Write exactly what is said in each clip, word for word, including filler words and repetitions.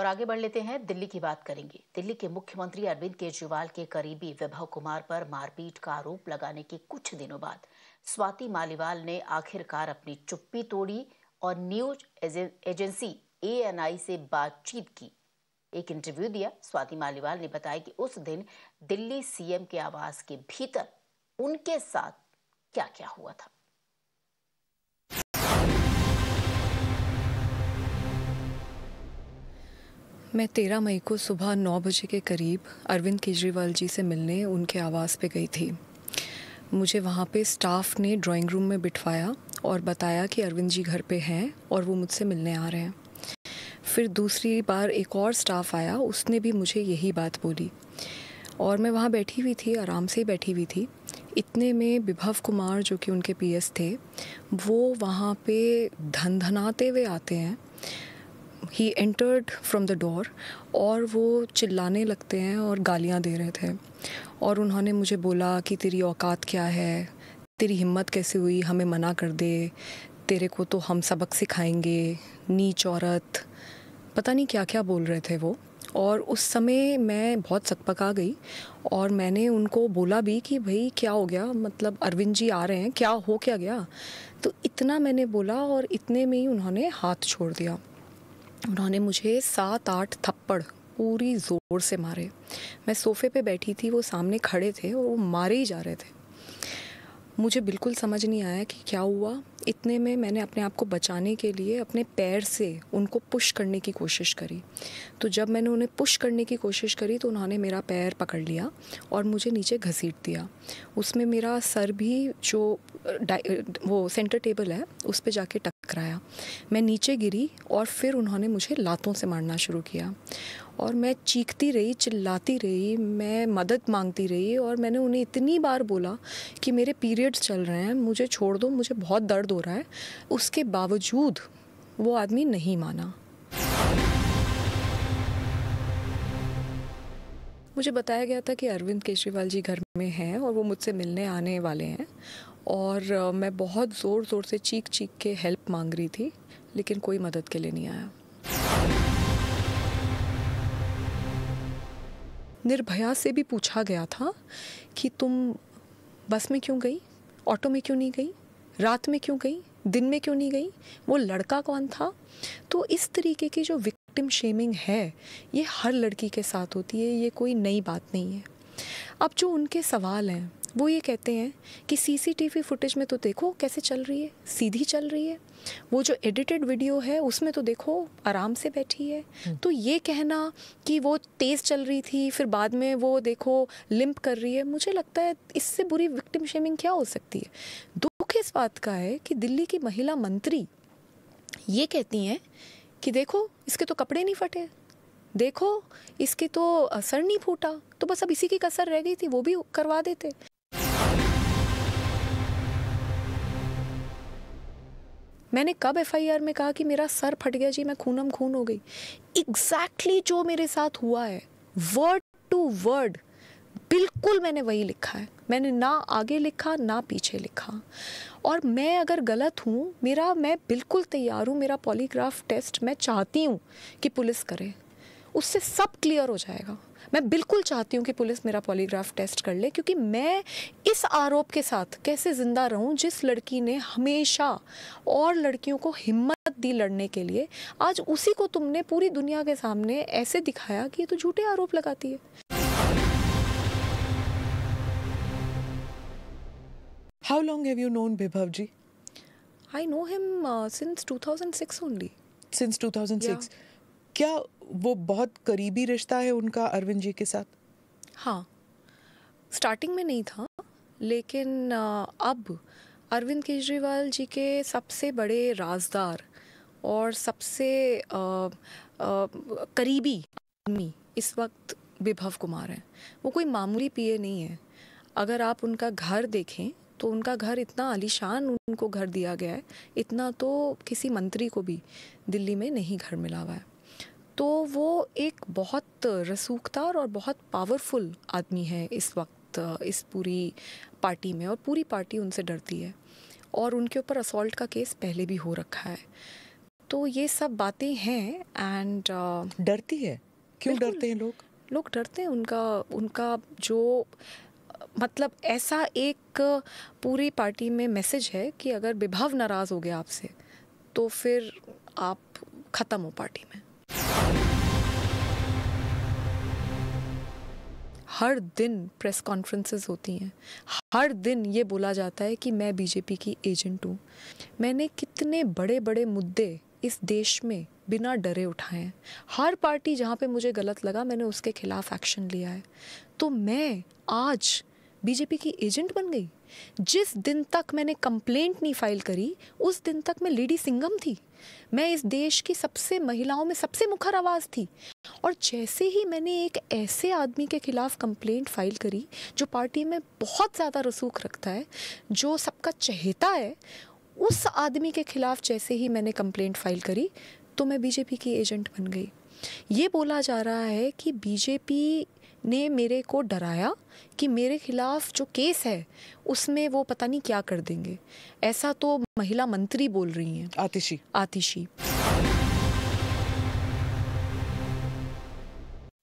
और आगे बढ़ लेते हैं, दिल्ली की बात करेंगे। दिल्ली के मुख्यमंत्री अरविंद केजरीवाल के करीबी विभव कुमार पर मारपीट का आरोप लगाने के कुछ दिनों बाद स्वाति मालीवाल ने आखिरकार अपनी चुप्पी तोड़ी और news agency A N I से बातचीत की, एक इंटरव्यू दिया। स्वाति मालीवाल ने बताया कि उस दिन दिल्ली सी एम के आवास के भीतर उनके साथ क्या क्या हुआ था। मैं तेरह मई को सुबह नौ बजे के करीब अरविंद केजरीवाल जी से मिलने उनके आवास पे गई थी। मुझे वहाँ पे स्टाफ ने ड्राइंग रूम में बिठवाया और बताया कि अरविंद जी घर पे हैं और वो मुझसे मिलने आ रहे हैं। फिर दूसरी बार एक और स्टाफ आया, उसने भी मुझे यही बात बोली और मैं वहाँ बैठी हुई थी, आराम से बैठी हुई थी। इतने में विभव कुमार जो कि उनके पी एस थे, वो वहाँ पे धनधनाते हुए आते हैं। He entered from the door और वो चिल्लाने लगते हैं और गालियाँ दे रहे थे और उन्होंने मुझे बोला कि तेरी औकात क्या है, तेरी हिम्मत कैसे हुई हमें मना कर दे, तेरे को तो हम सबक सिखाएंगे, नीच औरत, पता नहीं क्या क्या बोल रहे थे वो। और उस समय मैं बहुत सकपका गई और मैंने उनको बोला भी कि भाई क्या हो गया, मतलब अरविंद जी आ रहे हैं, क्या हो क्या गया, तो इतना मैंने बोला और इतने में ही उन्होंने हाथ छोड़ दिया। उन्होंने मुझे सात आठ थप्पड़ पूरी ज़ोर से मारे। मैं सोफ़े पे बैठी थी, वो सामने खड़े थे और वो मारे ही जा रहे थे। मुझे बिल्कुल समझ नहीं आया कि क्या हुआ। इतने में मैंने अपने आप को बचाने के लिए अपने पैर से उनको पुश करने की कोशिश करी, तो जब मैंने उन्हें पुश करने की कोशिश करी तो उन्होंने मेरा पैर पकड़ लिया और मुझे नीचे घसीट दिया। उसमें मेरा सर भी जो वो सेंटर टेबल है उस पे जाके टकराया, मैं नीचे गिरी और फिर उन्होंने मुझे लातों से मारना शुरू किया और मैं चीखती रही, चिल्लाती रही, मैं मदद मांगती रही और मैंने उन्हें इतनी बार बोला कि मेरे पीरियड्स चल रहे हैं, मुझे छोड़ दो, मुझे बहुत दर्द हो रहा है। उसके बावजूद वो आदमी नहीं माना। मुझे बताया गया था कि अरविंद केजरीवाल जी घर में हैं और वो मुझसे मिलने आने वाले हैं और मैं बहुत ज़ोर ज़ोर से चीख चीख के हेल्प मांग रही थी, लेकिन कोई मदद के लिए नहीं आया। निर्भया से भी पूछा गया था कि तुम बस में क्यों गई, ऑटो में क्यों नहीं गई, रात में क्यों गई, दिन में क्यों नहीं गई, वो लड़का कौन था। तो इस तरीके की जो विक्टिम शेमिंग है ये हर लड़की के साथ होती है, ये कोई नई बात नहीं है। अब जो उनके सवाल हैं वो ये कहते हैं कि C C T V footage में तो देखो कैसे चल रही है, सीधी चल रही है, वो जो एडिटेड वीडियो है उसमें तो देखो आराम से बैठी है। तो ये कहना कि वो तेज़ चल रही थी फिर बाद में वो देखो लिंप कर रही है, मुझे लगता है इससे बुरी विक्टिम शेमिंग क्या हो सकती है। दुख इस बात का है कि दिल्ली की महिला मंत्री ये कहती हैं कि देखो इसके तो कपड़े नहीं फटे, देखो इसके तो सर नहीं फूटा, तो बस अब इसी की कसर रह गई थी, वो भी करवा देते। मैंने कब एफ आई आर में कहा कि मेरा सर फट गया जी, मैं खूनम खून हो गई। एग्जैक्टली जो मेरे साथ हुआ है वर्ड टू वर्ड बिल्कुल मैंने वही लिखा है, मैंने ना आगे लिखा ना पीछे लिखा। और मैं अगर गलत हूँ, मेरा मैं बिल्कुल तैयार हूँ, मेरा पॉलीग्राफ टेस्ट मैं चाहती हूँ कि पुलिस करे, उससे सब क्लियर हो जाएगा। मैं बिल्कुल चाहती हूँ कि पुलिस मेरा पॉलीग्राफ टेस्ट कर ले, क्योंकि मैं इस आरोप के साथ कैसे ज़िंदा रहूँ जिस लड़की ने हमेशा और लड़कियों को हिम्मत दी लड़ने के लिए, आज उसी को तुमने पूरी दुनिया के सामने ऐसे दिखाया कि ये तो झूठे आरोप लगाती है। How long have you known Vibhav ji? I know him since two thousand six only. Since two thousand six? क्या वो बहुत करीबी रिश्ता है उनका अरविंद जी के साथ? हाँ, स्टार्टिंग में नहीं था, लेकिन अब अरविंद केजरीवाल जी के सबसे बड़े राजदार और सबसे आ, आ, करीबी आदमी इस वक्त विभव कुमार हैं। वो कोई मामूली पीए नहीं है। अगर आप उनका घर देखें तो उनका घर इतना आलीशान उनको घर दिया गया है, इतना तो किसी मंत्री को भी दिल्ली में नहीं घर मिला हुआ है। तो वो एक बहुत रसूखदार और बहुत पावरफुल आदमी है इस वक्त इस पूरी पार्टी में, और पूरी पार्टी उनसे डरती है और उनके ऊपर असॉल्ट का केस पहले भी हो रखा है। तो ये सब बातें हैं। एंड uh, डरती है, क्यों डरते हैं लोग? लोग डरते हैं, उनका उनका जो मतलब ऐसा एक पूरी पार्टी में मैसेज है कि अगर विभव नाराज़ हो गया आपसे तो फिर आप ख़त्म हो पार्टी में। हर दिन प्रेस कॉन्फ्रेंसेस होती हैं, हर दिन ये बोला जाता है कि मैं बीजेपी की एजेंट हूँ। मैंने कितने बड़े बड़े मुद्दे इस देश में बिना डरे उठाए हैं। हर पार्टी जहाँ पे मुझे गलत लगा मैंने उसके खिलाफ एक्शन लिया है। तो मैं आज बीजेपी की एजेंट बन गई? जिस दिन तक मैंने कंप्लेंट नहीं फाइल करी उस दिन तक मैं लेडी सिंघम थी, मैं इस देश की सबसे महिलाओं में सबसे मुखर आवाज़ थी। और जैसे ही मैंने एक ऐसे आदमी के खिलाफ कंप्लेंट फाइल करी जो पार्टी में बहुत ज़्यादा रसूख रखता है, जो सबका चहेता है, उस आदमी के खिलाफ जैसे ही मैंने कंप्लेंट फाइल करी तो मैं बीजेपी की एजेंट बन गई। ये बोला जा रहा है कि बीजेपी ने मेरे को डराया कि मेरे खिलाफ जो केस है उसमें वो पता नहीं क्या कर देंगे। ऐसा तो महिला मंत्री बोल रही हैं, आतिशी आतिशी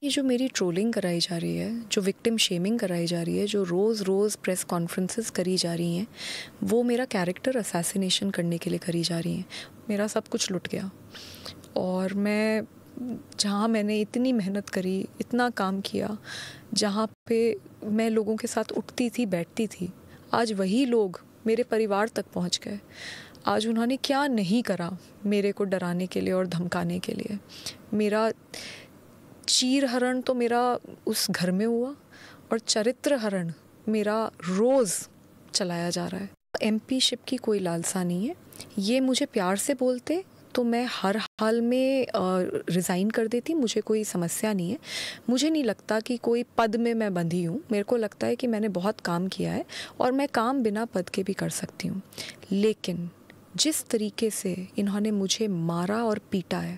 ये जो मेरी ट्रोलिंग कराई जा रही है, जो विक्टिम शेमिंग कराई जा रही है, जो रोज़ रोज़ प्रेस कॉन्फ्रेंसेस करी जा रही हैं, वो मेरा कैरेक्टर असैसिनेशन करने के लिए करी जा रही हैं। मेरा सब कुछ लुट गया और मैं जहाँ मैंने इतनी मेहनत करी, इतना काम किया, जहाँ पे मैं लोगों के साथ उठती थी बैठती थी, आज वही लोग मेरे परिवार तक पहुँच गए। आज उन्होंने क्या नहीं करा मेरे को डराने के लिए और धमकाने के लिए। मेरा चीर हरण तो मेरा उस घर में हुआ और चरित्र हरण मेरा रोज़ चलाया जा रहा है। एमपीशिप की कोई लालसा नहीं है। ये मुझे प्यार से बोलते तो मैं हर हाल में रिज़ाइन कर देती, मुझे कोई समस्या नहीं है। मुझे नहीं लगता कि कोई पद में मैं बंधी हूँ। मेरे को लगता है कि मैंने बहुत काम किया है और मैं काम बिना पद के भी कर सकती हूँ। लेकिन जिस तरीके से इन्होंने मुझे मारा और पीटा है,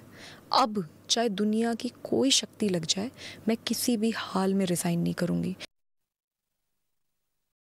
अब चाहे दुनिया की कोई शक्ति लग जाए, मैं किसी भी हाल में रिज़ाइन नहीं करूँगी।